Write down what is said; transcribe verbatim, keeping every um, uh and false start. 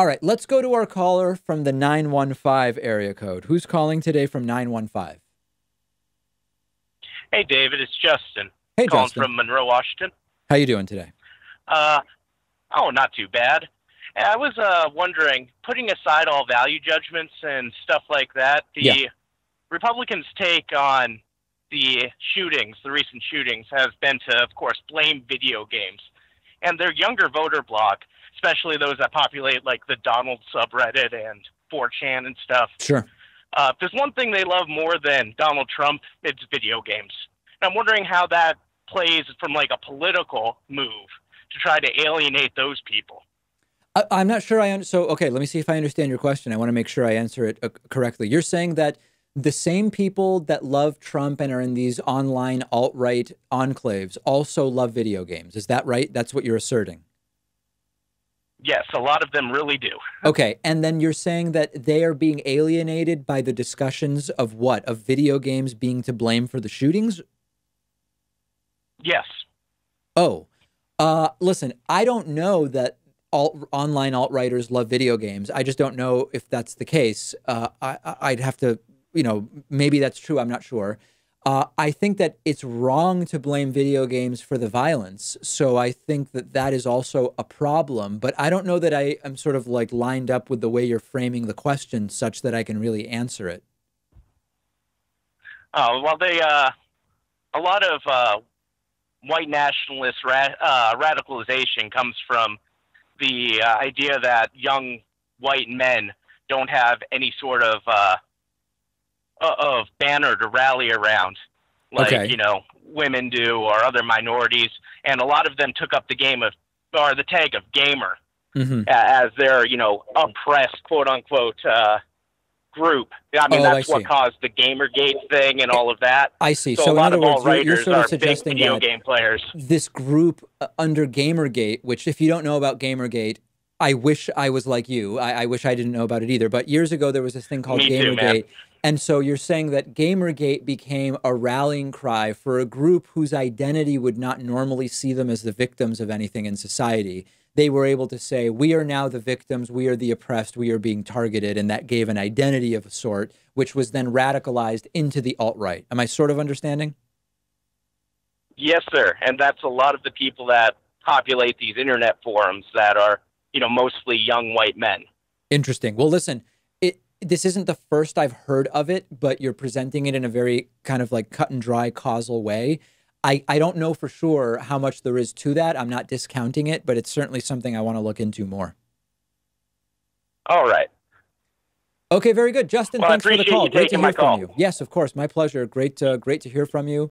All right, let's go to our caller from the nine one five area code. Who's calling today from nine one five? Hey, David, it's Justin. Hey, calling Justin. Calling from Monroe, Washington. How you doing today? Uh, oh, not too bad. I was uh, wondering, putting aside all value judgments and stuff like that, the yeah. Republicans' take on the shootings, the recent shootings, has been to, of course, blame video games. And their younger voter bloc, especially those that populate like the Donald subreddit and four chan and stuff. Sure. Uh, if there's one thing they love more than Donald Trump, it's video games. And I'm wondering how that plays from like a political move to try to alienate those people. I, I'm not sure I understand. So, okay, let me see if I understand your question. I want to make sure I answer it uh, correctly. You're saying that the same people that love Trump and are in these online alt-right enclaves also love video games. Is that right? That's what you're asserting. Yes, a lot of them really do. Okay, and then you're saying that they are being alienated by the discussions of what? Of video games being to blame for the shootings? Yes. Oh, uh, listen, I don't know that alt, online alt-righters love video games. I just don't know if that's the case. Uh, I, I'd have to... You know, maybe that's true. I'm not sure. Uh, I think that it's wrong to blame video games for the violence. So I think that that is also a problem. But I don't know that I am sort of like lined up with the way you're framing the question such that I can really answer it. Oh, well, they uh, a lot of uh, white nationalist ra uh, radicalization comes from the uh, idea that young white men don't have any sort of uh, of banner to rally around, like, okay. you know, women do or other minorities. And a lot of them took up the game of, or the tag of gamer mm-hmm. as their, you know, oppressed, quote unquote, uh, group. I mean, oh, that's I what see. caused the GamerGate thing and all of that. I see. So, so a lot of alt-righters are big video game players. This group under GamerGate, which if you don't know about GamerGate, I wish I was like you. I, I wish I didn't know about it either. But years ago, there was this thing called Me GamerGate. Too, and so you're saying that GamerGate became a rallying cry for a group whose identity would not normally see them as the victims of anything in society. They were able to say, we are now the victims. We are the oppressed. We are being targeted. And that gave an identity of a sort, which was then radicalized into the alt-right. Am I sort of understanding? Yes, sir. And that's a lot of the people that populate these internet forums that are, you know, mostly young white men. Interesting. Well, listen, it, this isn't the first I've heard of it, but you're presenting it in a very kind of like cut and dry causal way. I, I don't know for sure how much there is to that. I'm not discounting it, but it's certainly something I want to look into more. All right. Okay, very good. Justin, well, thanks for the call. Great to hear from you. Yes, of course. My pleasure. Great to, great to hear from you.